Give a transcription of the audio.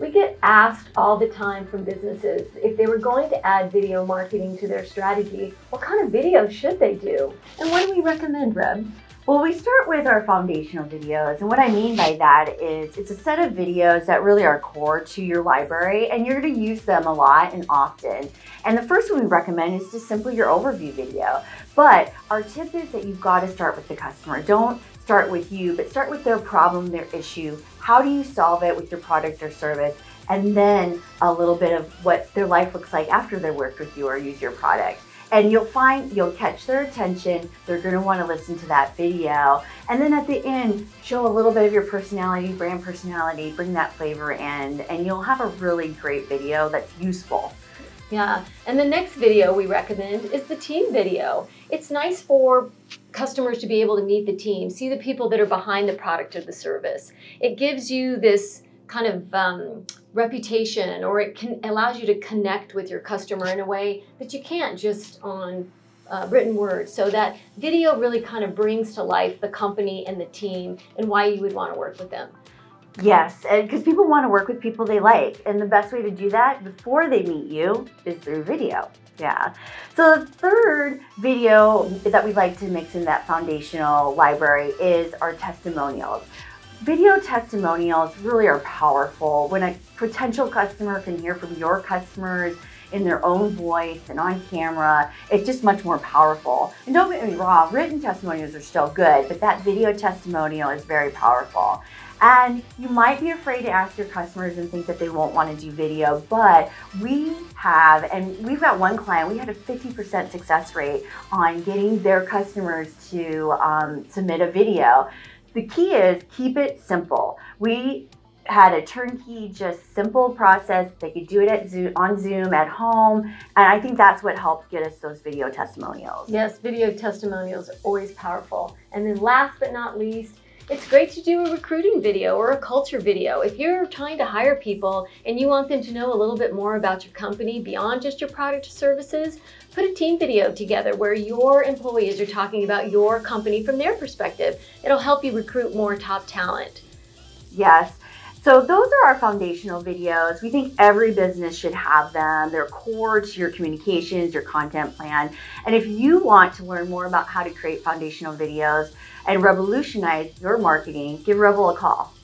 We get asked all the time from businesses if they were going to add video marketing to their strategy, what kind of video should they do? And what do we recommend, Reb? Well, we start with our foundational videos. And what I mean by that is it's a set of videos that really are core to your library and you're gonna use them a lot and often. And the first one we recommend is just simply your overview video. But our tip is that you've got to start with the customer. Don't start with you, but start with their problem, their issue. How do you solve it with your product or service? And then a little bit of what their life looks like after they worked with you or used your product. And you'll find, you'll catch their attention. They're gonna wanna listen to that video. And then at the end, show a little bit of your personality, brand personality, bring that flavor in, and you'll have a really great video that's useful. Yeah, and the next video we recommend is the team video. It's nice for customers to be able to meet the team, see the people that are behind the product or the service. It gives you this kind of reputation, or it can allows you to connect with your customer in a way that you can't just on written word. So that video really kind of brings to life the company and the team and why you would want to work with them. Yes, and because people want to work with people they like, and the best way to do that before they meet you is through video. Yeah. So the third video that we like to mix in that foundational library is our testimonials. Video testimonials really are powerful. When a potential customer can hear from your customers in their own voice and on camera, it's just much more powerful. And don't get me wrong, written testimonials are still good, but that video testimonial is very powerful. And you might be afraid to ask your customers and think that they won't want to do video, but we have, and we've got one client, we had a 50% success rate on getting their customers to submit a video. The key is keep it simple. We had a turnkey, just simple process. They could do it at Zoom, on Zoom at home. And I think that's what helped get us those video testimonials. Yes, video testimonials are always powerful. And then last but not least, it's great to do a recruiting video or a culture video. If you're trying to hire people and you want them to know a little bit more about your company beyond just your product or services, put a team video together where your employees are talking about your company from their perspective. It'll help you recruit more top talent. Yes. So those are our foundational videos. We think every business should have them. They're core to your communications, your content plan. And if you want to learn more about how to create foundational videos and revolutionize your marketing, give REBL a call.